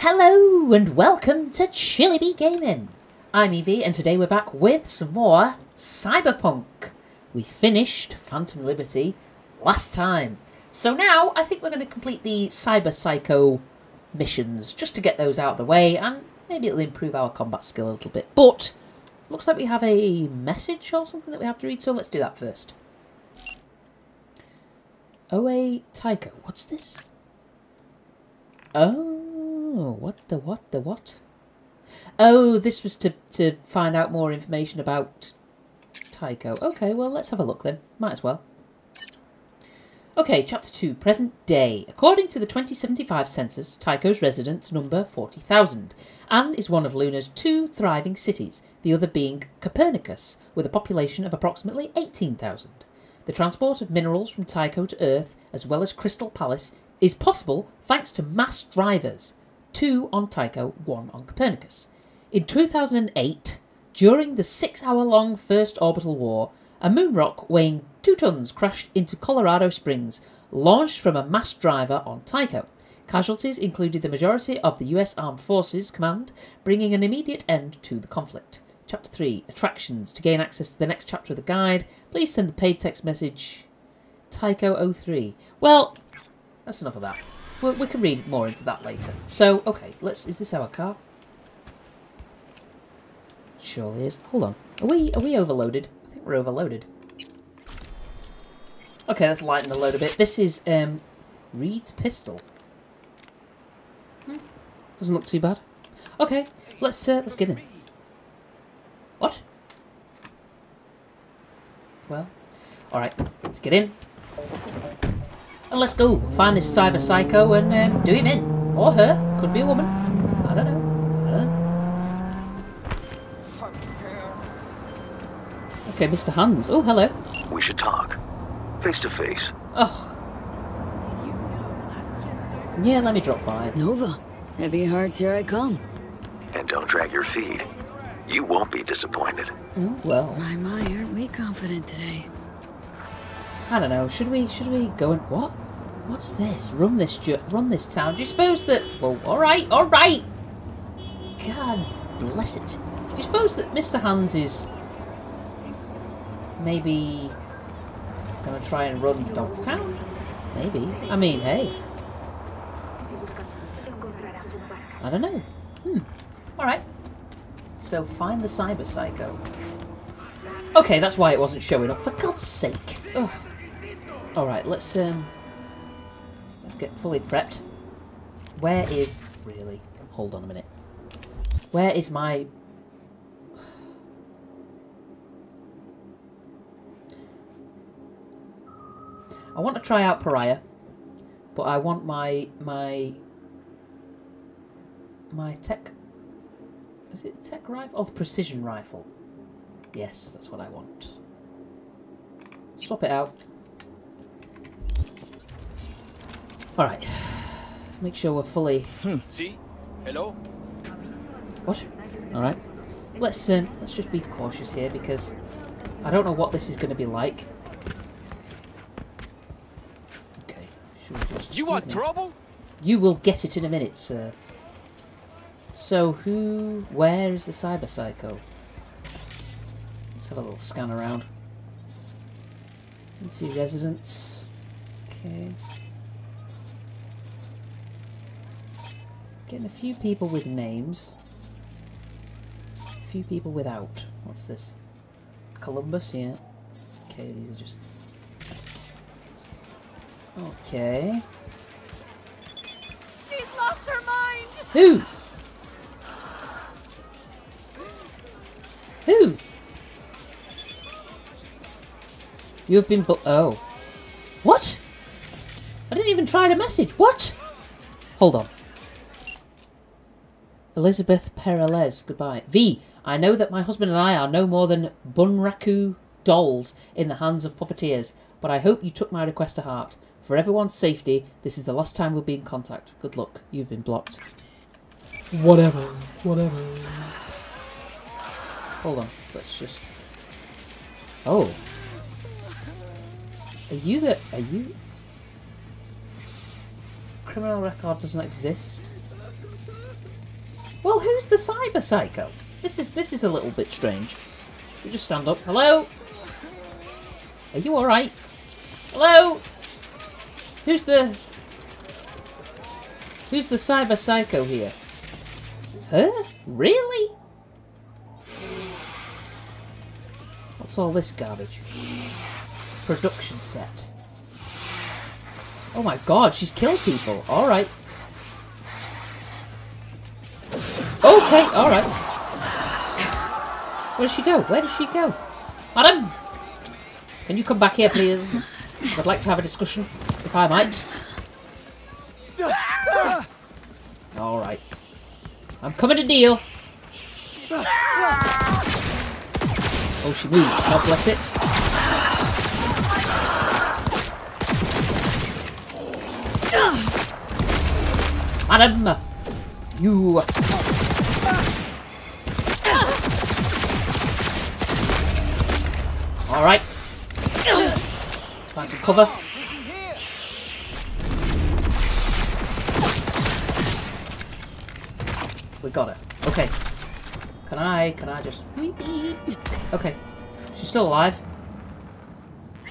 Hello and welcome to Chilly Bee Gaming. I'm Evie and today we're back with some more Cyberpunk. We finished Phantom Liberty last time. So now I think we're going to complete the Cyber Psycho missions just to get those out of the way and maybe it'll improve our combat skill a little bit. But looks like we have a message or something that we have to read, so let's do that first. OA Tycho, what's this? Oh, what? Oh, this was to find out more information about Tycho. Okay, well, let's have a look then. Might as well. Okay, Chapter 2, Present Day. According to the 2075 census, Tycho's residents number 40,000 and is one of Luna's two thriving cities, the other being Copernicus, with a population of approximately 18,000. The transport of minerals from Tycho to Earth, as well as Crystal Palace, is possible thanks to mass drivers, two on Tycho, one on Copernicus. In 2008, during the 6-hour-long First Orbital War, a moonrock weighing 2 tons crashed into Colorado Springs, launched from a mass driver on Tycho. Casualties included the majority of the US Armed Forces Command, bringing an immediate end to the conflict. Chapter 3, Attractions. To gain access to the next chapter of the guide, please send the paid text message Tycho03. Well, that's enough of that. We can read more into that later. So, okay, let's... Is this our car? Surely is. Hold on. Are we overloaded? I think we're overloaded. Okay, let's lighten the load a bit. This is, Reed's pistol. Doesn't look too bad. Okay, let's get in. What? Well, alright, let's get in. And let's go find this cyber psycho and do him in. Or her. Could be a woman. I don't know. Okay, Mr. Hands. Oh, hello. We should talk. Face to face. Ugh. Yeah, let me drop by. Nova, heavy hearts, here I come. And don't drag your feet. You won't be disappointed. Oh, well. My, aren't we confident today? I don't know. Should we go and what? What's this? Run this town. Do you suppose that? Well, all right. God bless it. Do you suppose that Mr. Hands is maybe gonna try and run Dogtown? Maybe. I mean, hey. I don't know. All right. So find the cyber psycho. Okay, that's why it wasn't showing up. For God's sake. Ugh. All right, let's get fully prepped. Where is really? Hold on a minute. Where is my? I want to try out Pariah, but I want my tech. Is it tech rifle? Oh, the precision rifle. Yes, that's what I want. Swap it out. All right. Make sure we're fully. See? Hello. What? All right. Let's just be cautious here because I don't know what this is going to be like. Okay. You want trouble? You will get it in a minute, sir. So where is the cyber psycho? Let's have a little scan around. Let's see residents. Okay. Getting a few people with names. A few people without. What's this? Columbus, yeah. Okay, these are just... Okay. She's lost her mind! Who? Who? You have been oh. What? I didn't even try to message. What? Hold on. Elizabeth Perales, goodbye. V, I know that my husband and I are no more than bunraku dolls in the hands of puppeteers, but I hope you took my request to heart. For everyone's safety, this is the last time we'll be in contact. Good luck. You've been blocked. Whatever. Hold on. Let's just... Oh. Are you? Criminal record does not exist. Well, who's the cyber psycho? This is a little bit strange. You just stand up. Hello? Are you alright? Hello? Who's the cyber psycho here? Her? Really? What's all this garbage? Production set. Oh my god, she's killed people. Alright. Okay, alright. Where does she go? Where does she go? Madam! Can you come back here, please? I'd like to have a discussion, if I might. Alright. I'm coming to deal. Oh, she moved. God bless it. Madam! You... Alright. Find some cover. We got her. Okay. Can I just... Okay. She's still alive. I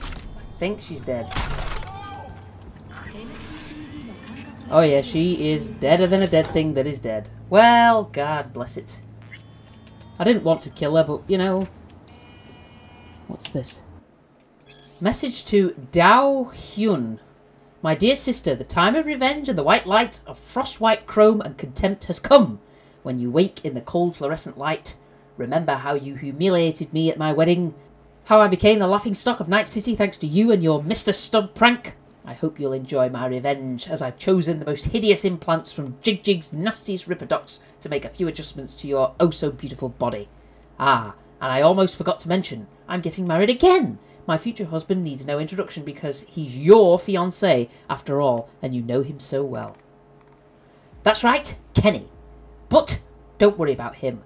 think she's dead. Oh yeah, she is deader than a dead thing that is dead. Well, God bless it. I didn't want to kill her, but, you know... What's this? Message to Dao Hyun. My dear sister, the time of revenge and the white light of frost-white chrome and contempt has come. When you wake in the cold fluorescent light, remember how you humiliated me at my wedding, how I became the laughingstock of Night City thanks to you and your Mr. Stud prank. I hope you'll enjoy my revenge, as I've chosen the most hideous implants from Jig-Jig's nastiest ripodocs to make a few adjustments to your oh-so-beautiful body. Ah, and I almost forgot to mention, I'm getting married again! My future husband needs no introduction because he's your fiancé, after all, and you know him so well. That's right, Kenny. But don't worry about him.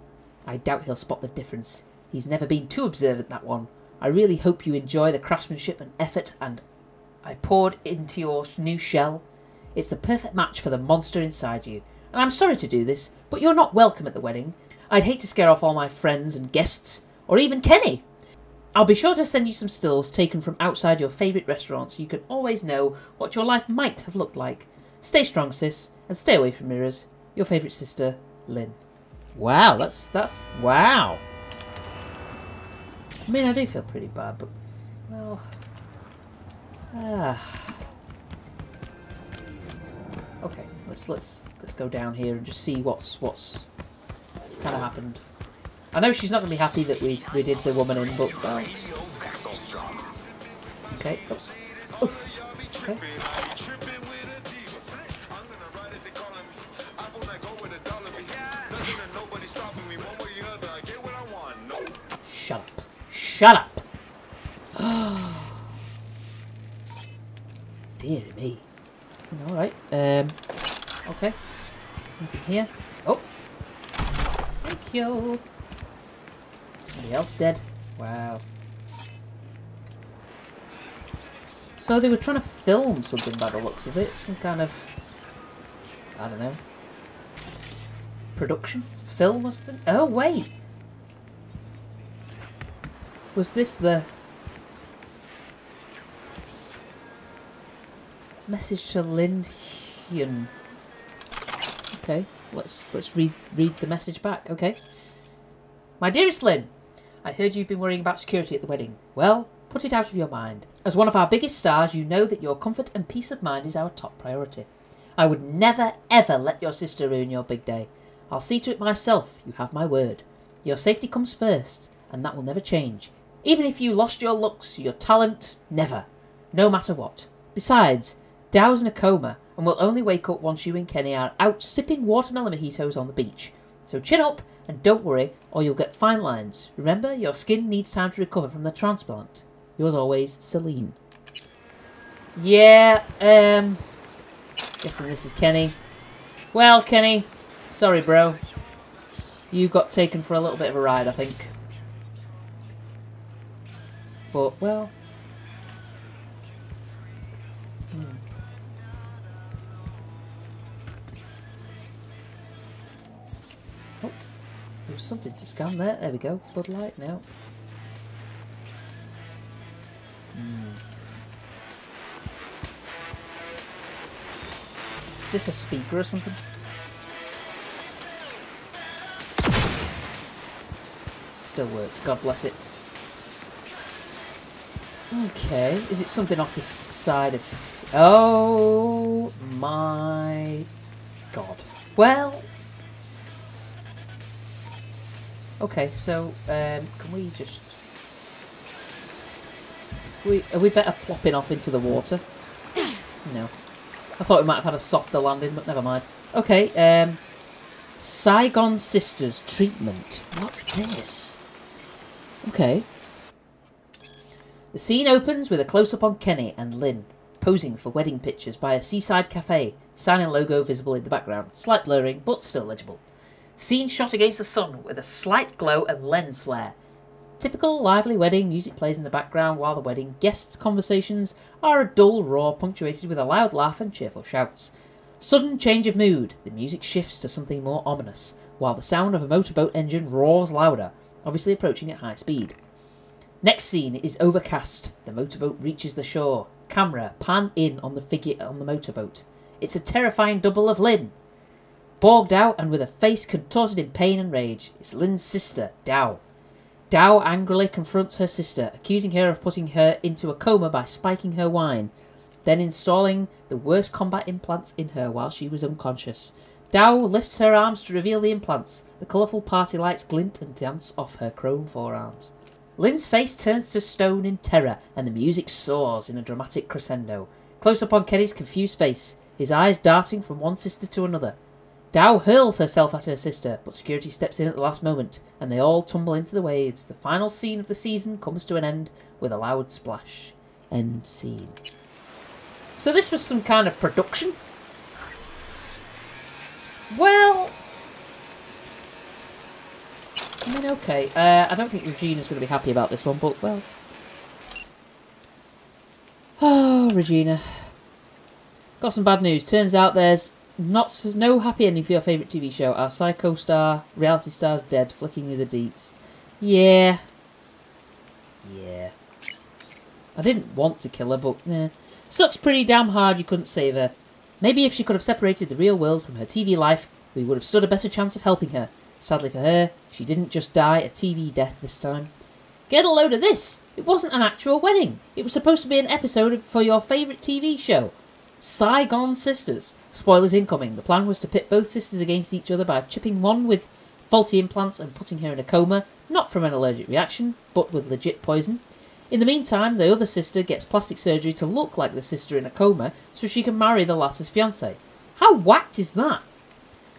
I doubt he'll spot the difference. He's never been too observant, that one. I really hope you enjoy the craftsmanship and effort and I poured into your new shell. It's the perfect match for the monster inside you. And I'm sorry to do this, but you're not welcome at the wedding. I'd hate to scare off all my friends and guests, or even Kenny. I'll be sure to send you some stills taken from outside your favourite restaurant so you can always know what your life might have looked like. Stay strong, sis, and stay away from mirrors. Your favourite sister, Lynn. Wow, that's wow. I mean, I do feel pretty bad, but, well... Okay, let's go down here and just see what's kind of happened. I know she's not going to be happy that we did the woman in, but okay. Oops. Oof. Okay. Shut up! Shut up! Dear me. All right. Okay. Nothing here. Oh. Thank you. Somebody else dead. Wow. So they were trying to film something by the looks of it. Some kind of, I don't know, production? Film or something? Oh, wait. Was this the... Message to Lynn Hyun. Okay, let's read the message back. Okay. My dearest Lynn, I heard you've been worrying about security at the wedding. Well, put it out of your mind. As one of our biggest stars, you know that your comfort and peace of mind is our top priority. I would never, ever let your sister ruin your big day. I'll see to it myself. You have my word. Your safety comes first, and that will never change. Even if you lost your looks, your talent, never. No matter what. Besides... Dao's in a coma and will only wake up once you and Kenny are out sipping watermelon mojitos on the beach. So chin up and don't worry or you'll get fine lines. Remember, your skin needs time to recover from the transplant. Yours always, Celine. Yeah, guessing this is Kenny. Well, Kenny, sorry bro. You got taken for a little bit of a ride, I think. But, well... There was something to scan there. There we go. Floodlight. No. Is this a speaker or something? It still works. God bless it. Okay. Is it something off the side of... Oh my God. Well... Okay, so can we just... Are we better plopping off into the water? No. I thought we might have had a softer landing, but never mind. Okay, Saigon Sisters treatment. What's this? Okay. The scene opens with a close-up on Kenny and Lynn, posing for wedding pictures by a seaside cafe, sign and logo visible in the background. Slight blurring, but still legible. Scene shot against the sun with a slight glow and lens flare. Typical lively wedding, music plays in the background while the wedding guests' conversations are a dull roar punctuated with a loud laugh and cheerful shouts. Sudden change of mood, the music shifts to something more ominous, while the sound of a motorboat engine roars louder, obviously approaching at high speed. Next scene is overcast, the motorboat reaches the shore, camera pan in on the figure on the motorboat. It's a terrifying double of Lynn. Bogged out and with a face contorted in pain and rage, it's Lynn's sister, Dao. Dao angrily confronts her sister, accusing her of putting her into a coma by spiking her wine, then installing the worst combat implants in her while she was unconscious. Dao lifts her arms to reveal the implants. The colourful party lights glint and dance off her chrome forearms. Lynn's face turns to stone in terror, and the music soars in a dramatic crescendo. Close up on Kenny's confused face, his eyes darting from one sister to another. Dao hurls herself at her sister, but security steps in at the last moment, and they all tumble into the waves. The final scene of the season comes to an end with a loud splash. End scene. So this was some kind of production? Well... I mean, okay. I don't think Regina's going to be happy about this one, but, well... Oh, Regina. Got some bad news. Turns out there's... No happy ending for your favourite TV show. Our psycho star, reality star's dead, flicking you the deets. Yeah. Yeah. I didn't want to kill her, but nah. Sucks pretty damn hard you couldn't save her. Maybe if she could have separated the real world from her TV life, we would have stood a better chance of helping her. Sadly for her, she didn't just die a TV death this time. Get a load of this! It wasn't an actual wedding. It was supposed to be an episode for your favourite TV show. Saigon Sisters. Spoilers incoming. The plan was to pit both sisters against each other by chipping one with faulty implants and putting her in a coma, not from an allergic reaction, but with legit poison. In the meantime, the other sister gets plastic surgery to look like the sister in a coma so she can marry the latter's fiancé. How whacked is that?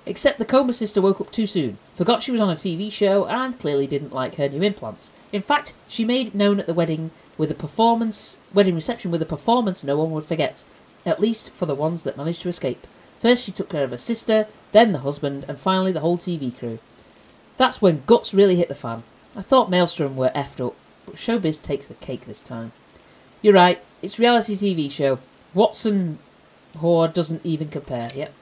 Except the coma sister woke up too soon, forgot she was on a TV show, and clearly didn't like her new implants. In fact, she made it known at the wedding reception with a performance no one would forget. At least for the ones that managed to escape. First she took care of her sister, then the husband, and finally the whole TV crew. That's when guts really hit the fan. I thought Maelstrom were effed up, but showbiz takes the cake this time. You're right, it's a reality TV show. Watson whore doesn't even compare, yep.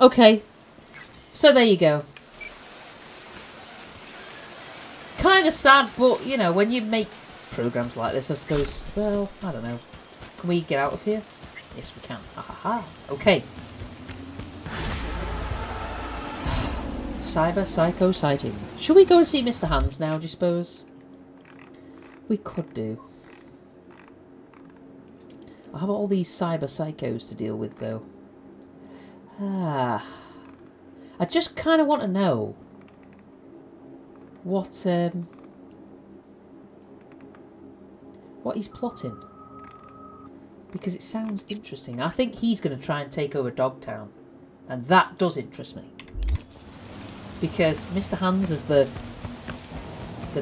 Okay, so there you go. Kind of sad, but, you know, when you make programmes like this, I suppose, well, I don't know. Can we get out of here? Yes, we can. Ha ha ha. Okay. Cyber psycho sighting. Should we go and see Mr. Hands now, do you suppose? We could do. I have all these cyber psychos to deal with, though. Ah. I just kind of want to know what he's plotting. Because it sounds interesting. I think he's going to try and take over Dogtown. And that does interest me. Because Mr. Hands is the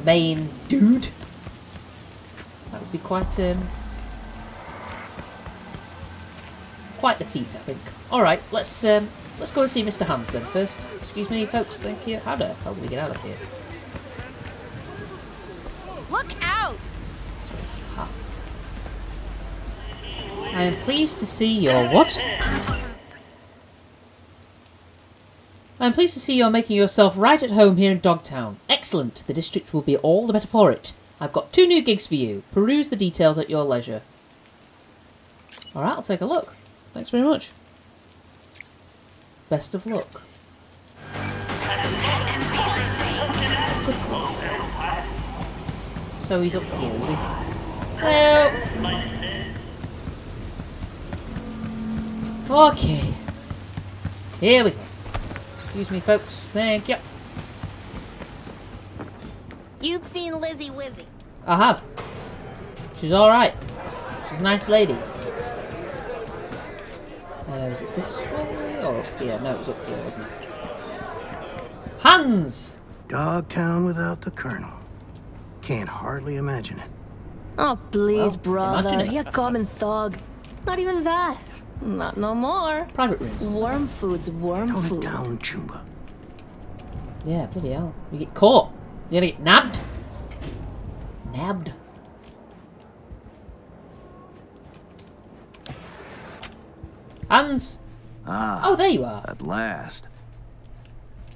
main dude. That would be quite the feat, I think. Alright, let's go and see Mr. Hands then first. Excuse me, folks, thank you. How the hell do we get out of here? Look out! Sorry. I am pleased to see your what? I am pleased to see you are making yourself right at home here in Dogtown. Excellent! The district will be all the better for it. I've got 2 new gigs for you. Peruse the details at your leisure. Alright, I'll take a look. Thanks very much. Best of luck. So he's up here, is he? Hello! Okay. Here we go. Excuse me, folks. Thank you. You've seen Lizzie Wizzy. I have. She's alright. She's a nice lady. Is it this way or up here? No, it was up here, wasn't it? Hands! Dogtown without the Colonel. Can't hardly imagine it. Oh, please, well, brother. You're a common thug. Not even that. Not no more. Private rooms. Worm food's worm food. Down, Chumba. Yeah, bloody hell. You get caught. You're gonna get nabbed. Nabbed. Hands. Ah. Oh, there you are. At last.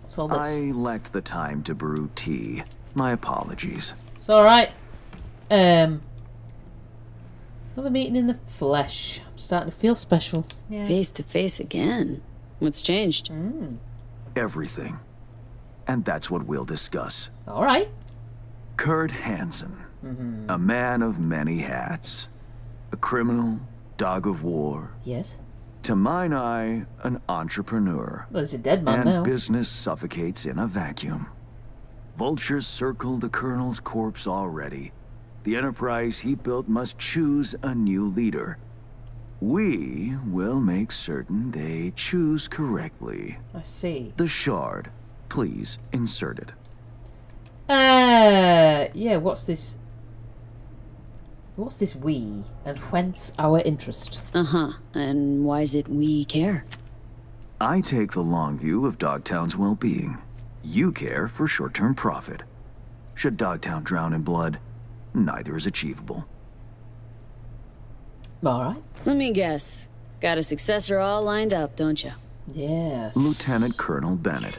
What's all this? I lacked the time to brew tea. My apologies. It's alright. Another meeting in the flesh. I'm starting to feel special. Yeah. Face to face again. What's changed? Mm. Everything. And that's what we'll discuss. Alright. Kurt Hansen. Mm-hmm. A man of many hats. A criminal, dog of war. Yes. To mine eye, an entrepreneur. Well, he's a dead man now. And business suffocates in a vacuum. Vultures circle the Colonel's corpse already. The enterprise he built must choose a new leader. We will make certain they choose correctly. I see. The shard. Please insert it. Yeah, what's this? What's this we? And whence our interest? Uh-huh. And why is it we care? I take the long view of Dogtown's well-being. You care for short-term profit. Should Dogtown drown in blood, neither is achievable. All right. Let me guess. Got a successor all lined up, don't you? Yes. Lieutenant Colonel Bennett,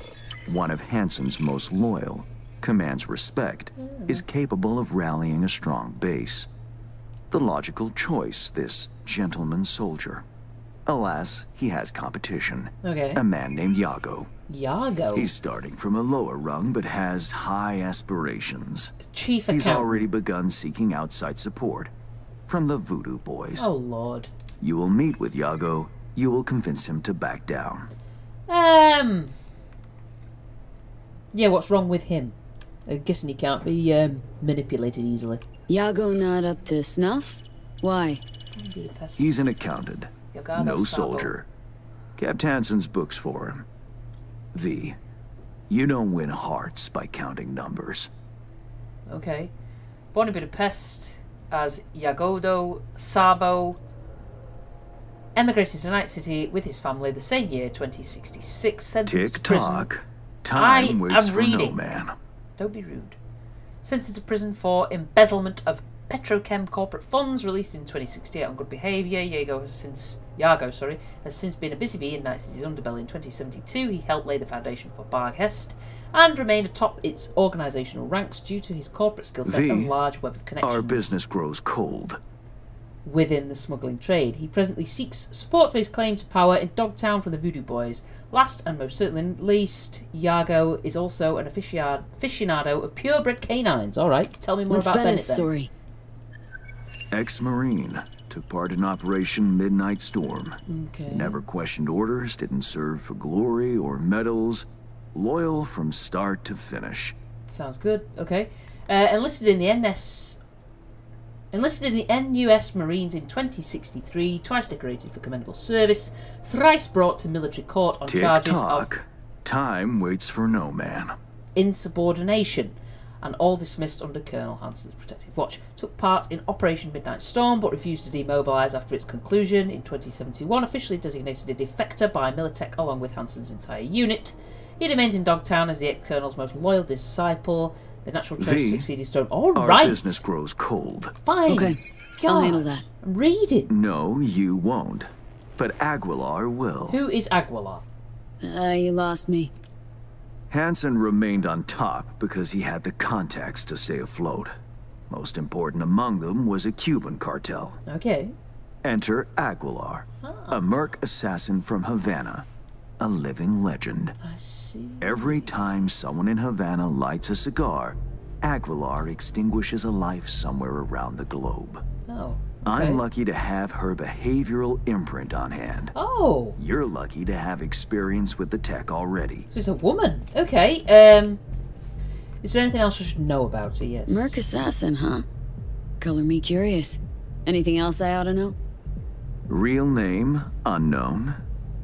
one of Hansen's most loyal, commands respect, is capable of rallying a strong base. The logical choice, this gentleman soldier. Alas, he has competition. Okay. A man named Yago. Yago? He's starting from a lower rung, but has high aspirations. Chief accountant. He's already begun seeking outside support from the Voodoo Boys. Oh, Lord. You will meet with Yago. You will convince him to back down. Yeah, what's wrong with him? I'm guessing he can't be manipulated easily. Yago not up to snuff? Why? He's an accountant, no soldier. Kept Hansen's books for him. V, you don't win hearts by counting numbers. Okay. Born in Budapest as Yago de Sabo. Emigrated to Night City with his family the same year, 2066. Sentenced to prison. Time waits for no man. Don't be rude. Sentenced to prison for embezzlement of Petrochem corporate funds, released in 2068 on good behaviour. Yago has since been a busy bee in Night City's underbelly. In 2072, he helped lay the foundation for Barghest and remained atop its organisational ranks due to his corporate skill set and large web of connections. Our business grows cold. Within the smuggling trade, he presently seeks support for his claim to power in Dogtown from the Voodoo Boys. Last and most certainly least, Yago is also an aficionado of purebred canines. All right, tell me more about Bennett's story. Ex-Marine, took part in Operation Midnight Storm. Okay. Never questioned orders, didn't serve for glory or medals. Loyal from start to finish. Sounds good. Okay. Enlisted in the NUS Marines in 2063, twice decorated for commendable service, thrice brought to military court on charges of... Time waits for no man. Insubordination, and all dismissed under Colonel Hansen's protective watch. Took part in Operation Midnight Storm, but refused to demobilise after its conclusion. In 2071, officially designated a defector by Militech along with Hansen's entire unit. He remains in Dogtown as the ex-Colonel's most loyal disciple. The natural choice to succeed is thrown. All right. Our business grows cold. Fine. Okay. God, I'll handle that. Read it. No, you won't. But Aguilar will. Who is Aguilar? You lost me. Hansen remained on top because he had the contacts to stay afloat. Most important among them was a Cuban cartel. Okay. Enter Aguilar, a merc assassin from Havana, a living legend. I see. Every time someone in Havana lights a cigar, Aguilar extinguishes a life somewhere around the globe. Oh. Okay. I'm lucky to have her behavioral imprint on hand. Oh. You're lucky to have experience with the tech already. She's a woman. Okay. Is there anything else I should know about her? Yes. Merc assassin, huh? Color me curious. Anything else I ought to know? Real name, unknown.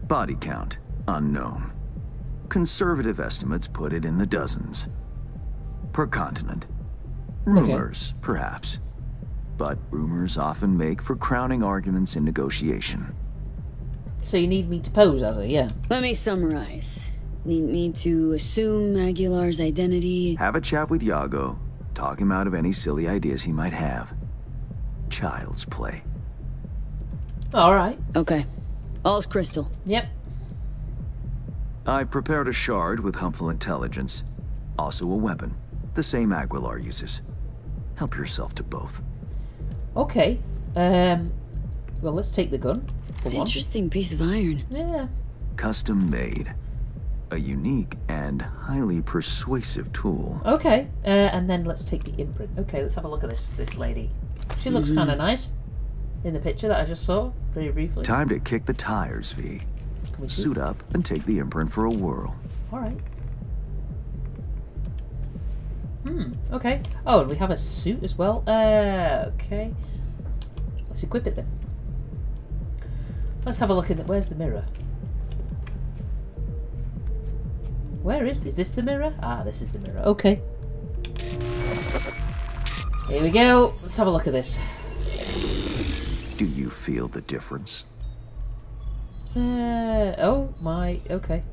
Body count, unknown. Conservative estimates put it in the dozens. Per continent. Rumors, okay, perhaps. But rumors often make for crowning arguments in negotiation. So you need me to pose as a, yeah. Let me summarize. Need me to assume Aguilar's identity? Have a chat with Yago. Talk him out of any silly ideas he might have. Child's play. Alright. Okay. All's crystal. Yep. I've prepared a shard with helpful intelligence. Also a weapon. The same Aguilar uses. Help yourself to both. Okay. Well, let's take the gun. For one. Interesting piece of iron. Yeah. Custom made. A unique and highly persuasive tool. Okay. And then let's take the imprint. Okay, let's have a look at this lady. She looks kind of nice in the picture that I just saw pretty briefly. Time to kick the tires, V. Suit up and take the imprint for a whirl. All right. Okay. Oh, and we have a suit as well. Okay. Let's equip it then. Let's have a look at it. Where's the mirror? Where is this the mirror? Ah, this is the mirror. Okay. Here we go. Let's have a look at this. Do you feel the difference? Oh my, okay.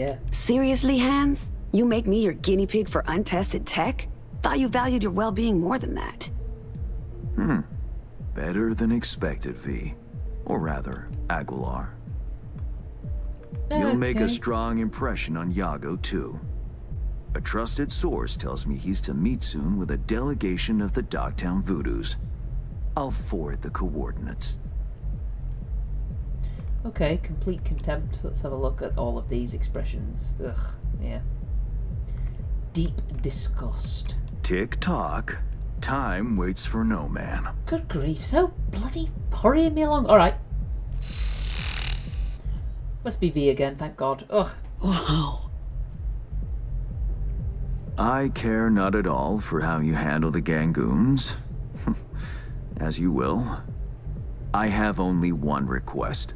Yeah. Seriously, Hands? You make me your guinea pig for untested tech? Thought you valued your well-being more than that. Better than expected, V. Or rather, Aguilar. Okay. You'll make a strong impression on Yago, too. A trusted source tells me he's to meet soon with a delegation of the Dogtown Voodoos. I'll forward the coordinates. Okay, complete contempt. Let's have a look at all of these expressions. Ugh, yeah. Deep disgust. Tick-tock. Time waits for no man. Good grief, so bloody hurrying me along. Alright. Must be V again, thank God. Ugh. Wow. I care not at all for how you handle the gangoons. As you will. I have only one request.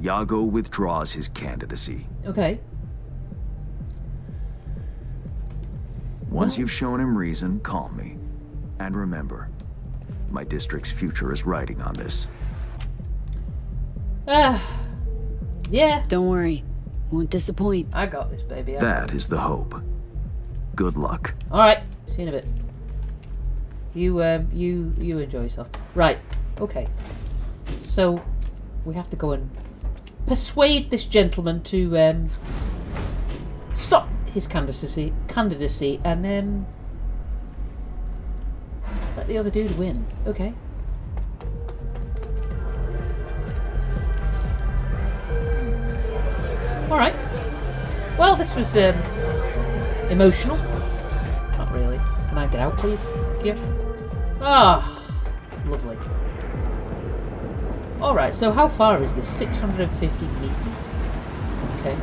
Yago withdraws his candidacy. Okay. Once you've shown him reason, call me. And remember, my district's future is riding on this. Yeah. Don't worry. Won't disappoint. I got this, baby. That is the hope. Good luck. Alright. See you in a bit. You, you enjoy yourself. Right. Okay. So, we have to go and persuade this gentleman to stop his candidacy and let the other dude win. Okay. Alright. Well, this was emotional. Not really. Can I get out, please? Thank you. Ah, lovely. Alright, so how far is this? 650 meters? Okay.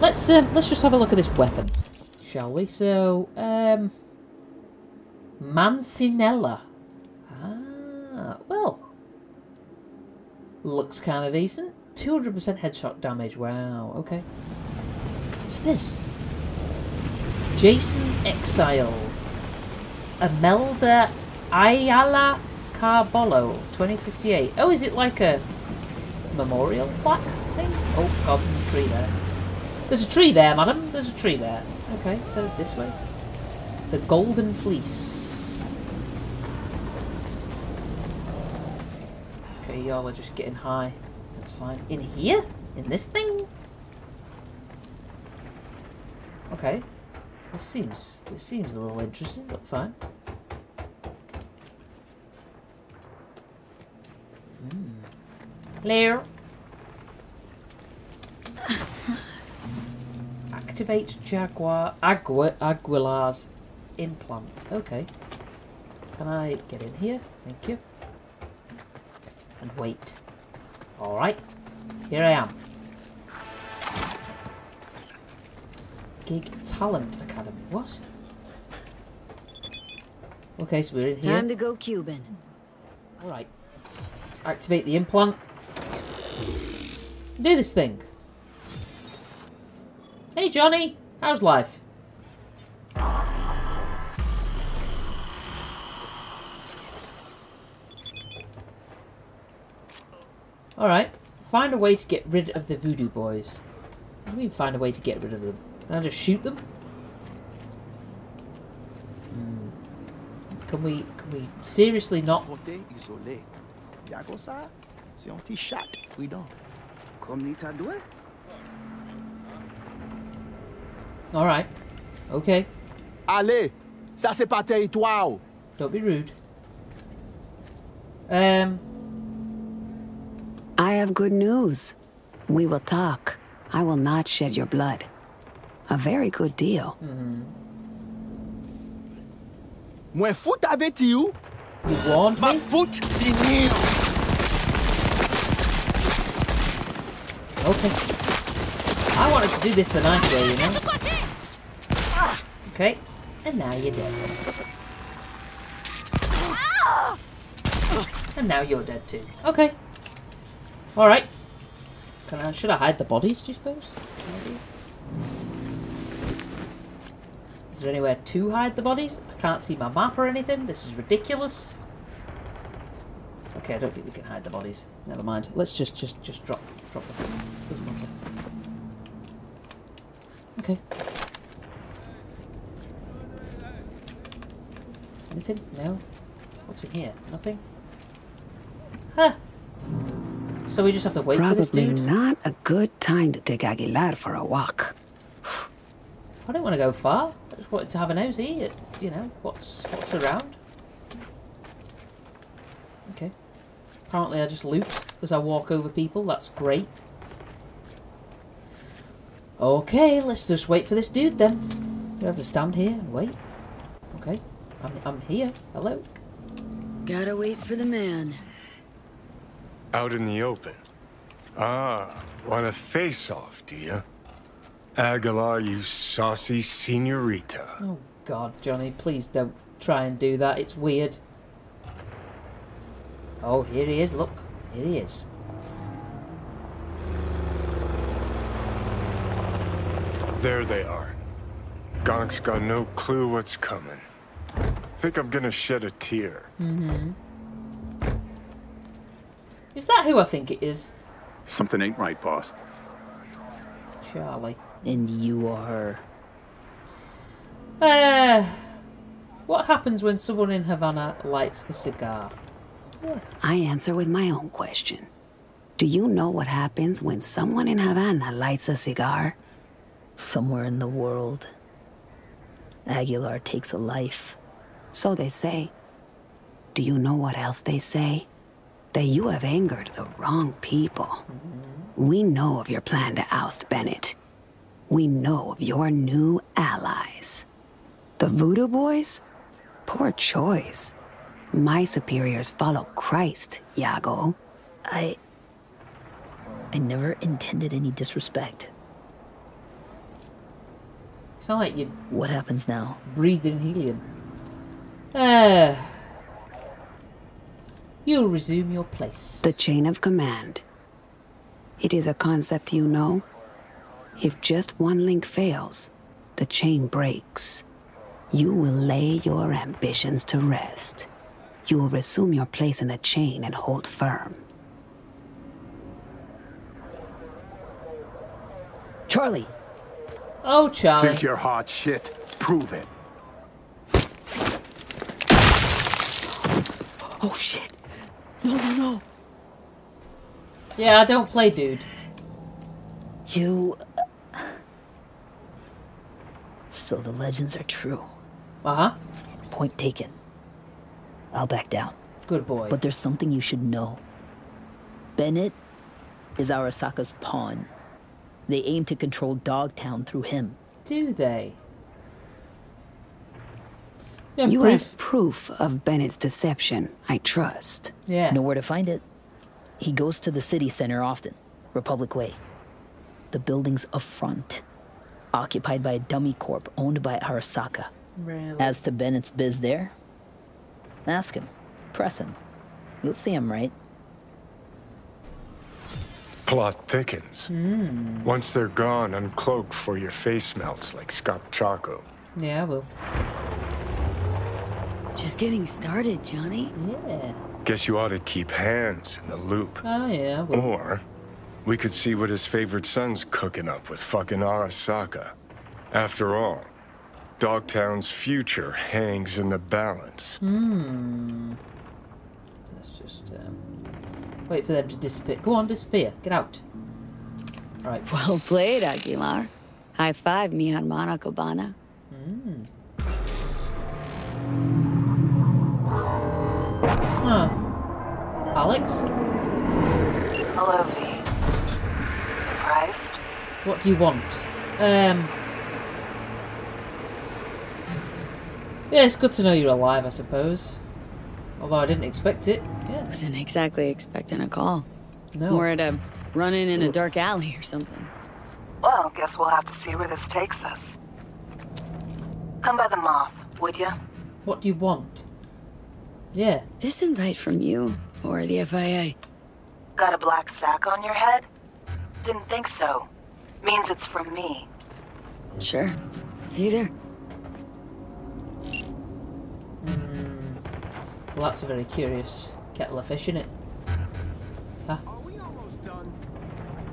Let's just have a look at this weapon, shall we? So, Mancinella. Ah, well. Looks kind of decent. 200% headshot damage. Wow, okay. What's this? Jason Exiled. Amelda Ayala Carbolo, 2058. Oh, is it like a memorial plaque thing? Oh, God, there's a tree there. There's a tree there, madam. There's a tree there. Okay, so this way. The Golden Fleece. Okay, Hey, y'all are just getting high. That's fine. In here? In this thing? Okay. This seems a little interesting, but fine. Hello. Activate Jaguar Aguilar's implant. Okay. Can I get in here? Thank you. And wait. Alright. Here I am. Gig Talent Academy. What? Okay, so we're in here. Time to go Cuban. Alright. Let's activate the implant. Do this thing. Hey Johnny, how's life? Alright, find a way to get rid of the Voodoo Boys. What do you mean find a way to get rid of them? Can I just shoot them? Can we seriously not? Alright. Okay. Allez, ça c'est pas territoire. Don't be rude. I have good news. We will talk. I will not shed your blood. A very good deal. Mwen fout avec you. You warned me? Foot in okay. I wanted to do this the nice way, you know? Okay, and now you're dead. And now you're dead too. Okay. Alright. Should I hide the bodies, do you suppose? Maybe. Is there anywhere to hide the bodies? I can't see my map or anything. This is ridiculous. Okay, I don't think we can hide the bodies. Never mind. Let's just drop them. Doesn't matter. Okay. Anything? No. What's in here? Nothing. Huh. So we just have to wait for this dude? Probably not a good time to take Aguilar for a walk. I don't want to go far. I just wanted to have a nosy at, you know, what's around. Okay. Apparently I just loot as I walk over people. That's great. Okay, let's just wait for this dude then. We have to stand here and wait. Okay. I'm here. Hello. Gotta wait for the man. Out in the open. Ah, want a face-off, do you? Aguilar, you saucy senorita. Oh God, Johnny, please don't try and do that. It's weird. Oh, here he is. Look, here he is. There they are. Gonk's got no clue what's coming. Think I'm gonna shed a tear. Is that who I think it is? Something ain't right, boss. Charlie. And you are her. What happens when someone in Havana lights a cigar? Yeah. I answer with my own question. Do you know what happens when someone in Havana lights a cigar? Somewhere in the world, Aguilar takes a life. So they say. Do you know what else they say? That you have angered the wrong people. We know of your plan to oust Bennett. We know of your new allies. The Voodoo Boys? Poor choice. My superiors follow Christ, Yago. I never intended any disrespect. Sound like you... What happens now? Breathe in helium. You'll resume your place. The chain of command. It is a concept you know. If just one link fails, the chain breaks. You will lay your ambitions to rest. You will resume your place in the chain and hold firm. Charlie! Oh, Charlie. Think you're hot shit. Prove it. Oh, shit. No, no, no. Yeah, I don't play, dude. You... So the legends are true. Uh-huh. Point taken. I'll back down. Good boy. But there's something you should know. Bennett is Arasaka's pawn. They aim to control Dogtown through him. Do they? You have proof of Bennett's deception, I trust. Yeah. Know where to find it. He goes to the city center often, Republic Way. The building's a front, occupied by a dummy corp owned by Arasaka. Really? As to Bennett's biz there, ask him, press him. You'll see him, right? Plot thickens. Mm. Once they're gone, uncloak for your face melts like Scop Choco. Yeah, I will. Just getting started, Johnny. Yeah. Guess you ought to keep Hands in the loop. Oh, yeah. Well. Or we could see what his favorite son's cooking up with fucking Arasaka. After all, Dogtown's future hangs in the balance. Hmm. Let's just wait for them to disappear. Go on, disappear. Get out. All right. Well played, Aguilar. High five, mi hermana cubana. Hmm. Huh. Alex? Hello, V. Surprised? What do you want? Yeah, it's good to know you're alive, I suppose. Although I didn't expect it. Yeah. I wasn't exactly expecting a call. No. More at a run-in in a dark alley or something. Well, guess we'll have to see where this takes us. Come by the moth, would ya? What do you want? Yeah. This invite from you, or the FIA? Got a black sack on your head? Didn't think so. Means it's from me. Sure. See you there. Mm. Well, that's a very curious kettle of fish, innit? Huh? Are we almost done?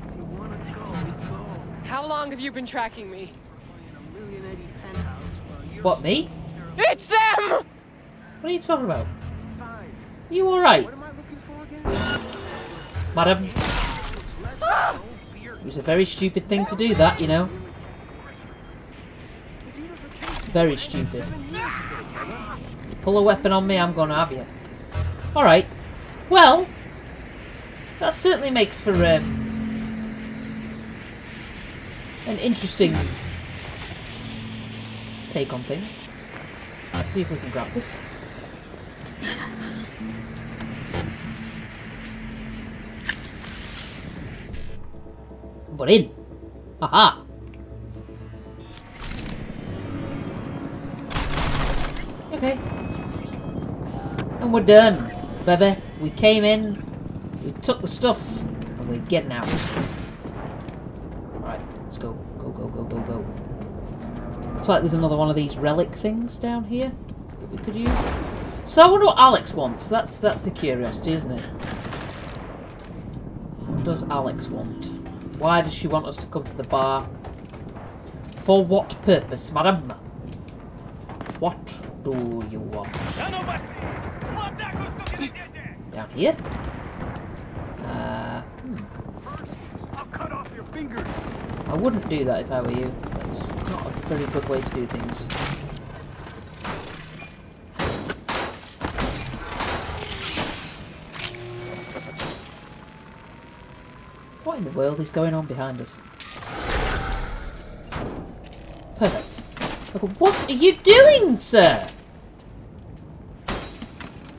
If you wanna go, it's all. How long have you been tracking me? What, me? It's them! What are you talking about? Are you alright? What am I looking for again? Madam. It was a very stupid thing to do that, you know. Very stupid. Pull a weapon on me, I'm gonna have you. Alright. Well, that certainly makes for an interesting take on things. Let's see if we can grab this. We're in. Aha! Okay. And we're done, baby. We came in, we took the stuff, and we're getting out. Alright, let's go. Go, go, go, go, go. Looks like there's another one of these relic things down here that we could use. So I wonder what Alex wants. That's the curiosity, isn't it? What does Alex want? Why does she want us to come to the bar? For what purpose, madam? What do you want? Down here? I'll cut off your fingers. I wouldn't do that if I were you. That's not a very good way to do things. What in the world is going on behind us? Perfect. Look, what are you doing, sir?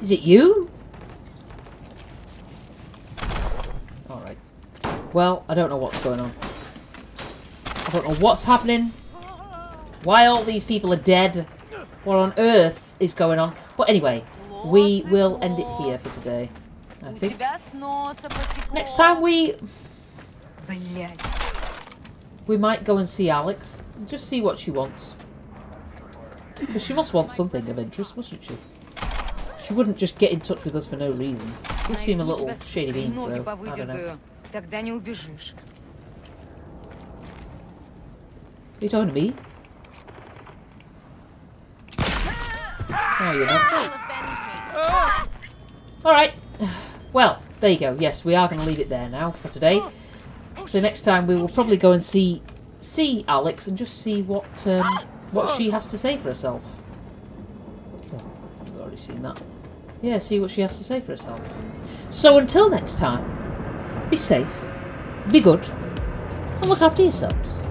Is it you? Alright. Well, I don't know what's going on. I don't know what's happening. Why all these people are dead. What on earth is going on? But anyway, we will end it here for today, I think. Next time we might go and see Alex. And just see what she wants. Because she must want something of interest, mustn't she? She wouldn't just get in touch with us for no reason. She seems a little shady beans, though. I don't know. Are you talking to me? Oh, you're not. Alright. Well. There you go. Yes, we are going to leave it there now for today. So next time we will probably go and see Alex and just see what she has to say for herself. Oh, I've already seen that. Yeah, see what she has to say for herself. So until next time, be safe, be good, and look after yourselves.